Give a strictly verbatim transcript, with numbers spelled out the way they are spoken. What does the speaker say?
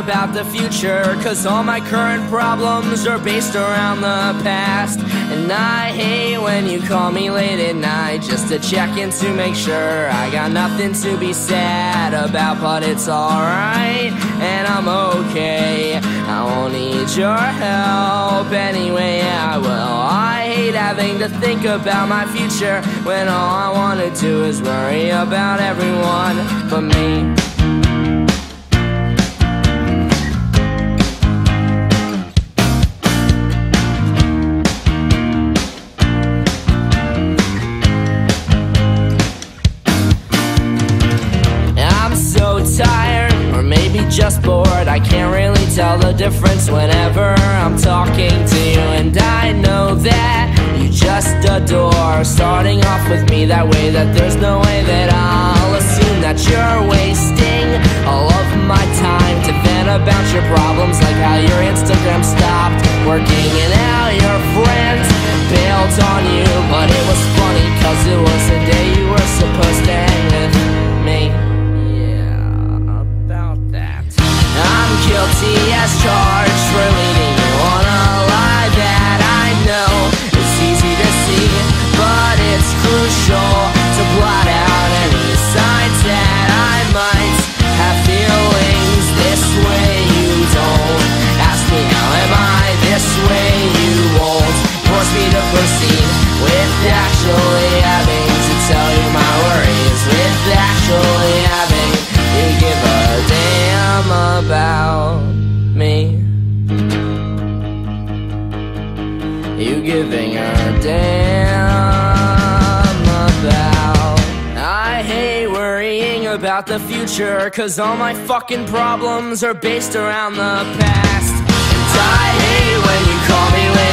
about the future, cause all my current problems are based around the past. And I hate when you call me late at night just to check in to make sure I got nothing to be sad about, but it's alright, and I'm okay. I won't need your help anyway, I will. I hate having to think about my future when all I wanna do is worry about everyone but me. Just bored, I can't really tell the difference whenever I'm talking to you, and I know that you just adore starting off with me that way, that there's no way that I'll assume that you're wasting all of my time to vent about your problems, like how your Instagram stopped working and how your friends bailed on you. But it was funny cause it was the day you were supposed to hang with me. Guilty as charged for leading you on a lie that I know it's easy to see, but it's crucial to blot out any signs that I might have feelings this way. You don't ask me how am I this way, you won't force me to proceed with actually having to tell you my worries, with actually having to give a damn about me. You giving a damn about. I hate worrying about the future, cause all my fucking problems are based around the past. And I hate when you call me late.